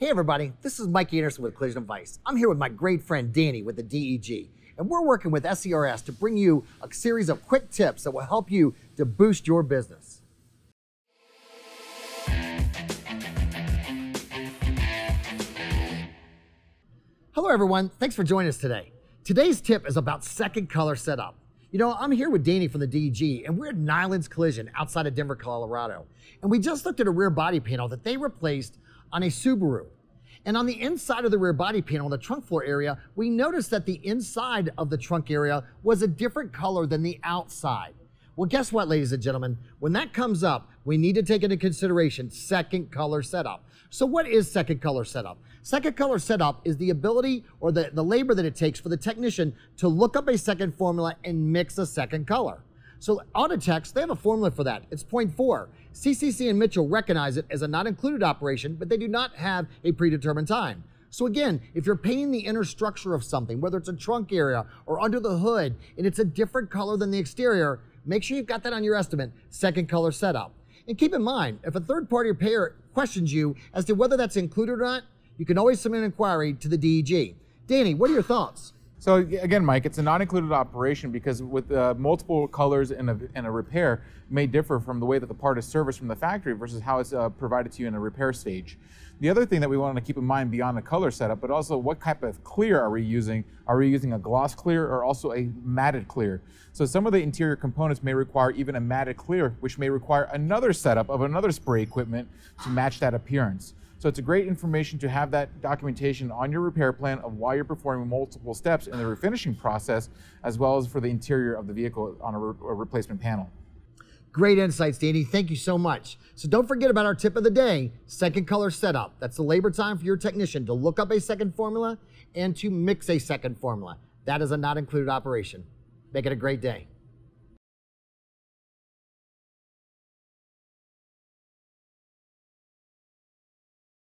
Hey everybody, this is Mike Anderson with Collision Advice. I'm here with my great friend Danny with the DEG, and we're working with SCRS to bring you a series of quick tips that will help you to boost your business. Hello everyone, thanks for joining us today. Today's tip is about second color setup. You know, I'm here with Danny from the DEG, and we're at Nylund's Collision outside of Denver, Colorado. And we just looked at a rear body panel that they replaced on a Subaru. And on the inside of the rear body panel, the trunk floor area, we noticed that the inside of the trunk area was a different color than the outside. Well, guess what, ladies and gentlemen? When that comes up, we need to take into consideration second color setup. So what is second color setup? Second color setup is the ability or the labor that it takes for the technician to look up a second formula and mix a second color. So Autotex, they have a formula for that. It's 0.4. CCC and Mitchell recognize it as a not included operation, but they do not have a predetermined time. So again, if you're painting the inner structure of something, whether it's a trunk area or under the hood, and it's a different color than the exterior, make sure you've got that on your estimate, second color setup. And keep in mind, if a third party repair questions you as to whether that's included or not, you can always submit an inquiry to the DEG. Danny, what are your thoughts? So again, Mike, it's a non-included operation because with multiple colors in a repair may differ from the way that the part is serviced from the factory versus how it's provided to you in a repair stage. The other thing that we want to keep in mind beyond the color setup, but also what type of clear are we using? Are we using a gloss clear or also a matted clear? So some of the interior components may require even a matted clear, which may require another setup of another spray equipment to match that appearance. So it's a great information to have that documentation on your repair plan of why you're performing multiple steps in the refinishing process, as well as for the interior of the vehicle on a replacement panel. Great insights, Danny. Thank you so much. So don't forget about our tip of the day, second color setup. That's the labor time for your technician to look up a second formula and to mix a second formula. That is a not included operation. Make it a great day.